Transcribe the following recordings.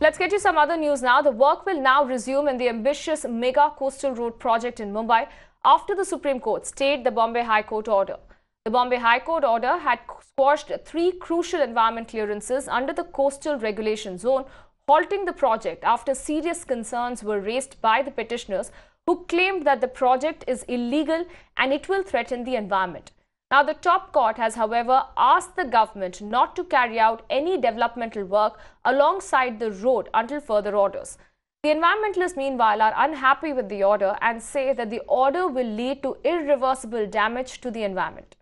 Let's get you some other news now. The work will now resume in the ambitious mega Coastal Road project in Mumbai after the Supreme Court stayed the Bombay High Court order. The Bombay High Court order had squashed 3 crucial environment clearances under the Coastal Regulation Zone, halting the project after serious concerns were raised by the petitioners who claimed that the project is illegal and it will threaten the environment. Now, the top court has, however, asked the government not to carry out any developmental work alongside the road until further orders. The environmentalists, meanwhile, are unhappy with the order and say that the order will lead to irreversible damage to the environment.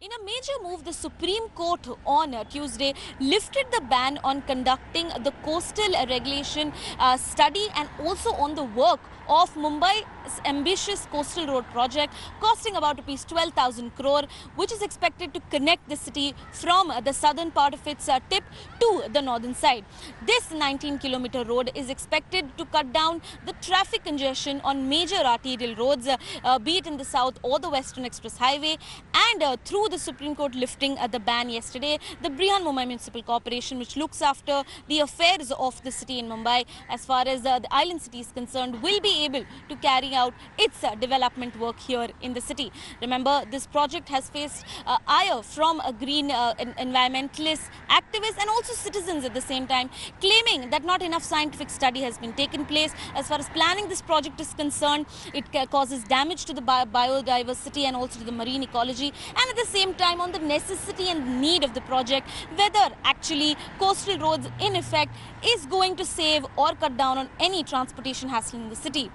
In a major move, the Supreme Court on Tuesday lifted the ban on conducting the coastal regulation study and also on the work of Mumbai's ambitious Coastal Road project costing about rupees 12,000 crore, which is expected to connect the city from the southern part of its tip to the northern side. This 19-kilometer road is expected to cut down the traffic congestion on major arterial roads, be it in the south or the Western Express Highway, and through the Supreme Court lifting the ban yesterday, the Brihan Mumbai Municipal Corporation, which looks after the affairs of the city in Mumbai as far as the island city is concerned, will be able to carry out its development work here in the city. Remember, this project has faced ire from green environmentalists, activists and also citizens at the same time, claiming that not enough scientific study has been taken place as far as planning this project is concerned. It causes damage to the biodiversity and also to the marine ecology, and at the same time on the necessity and need of the project, whether actually coastal roads in effect is going to save or cut down on any transportation hassle in the city.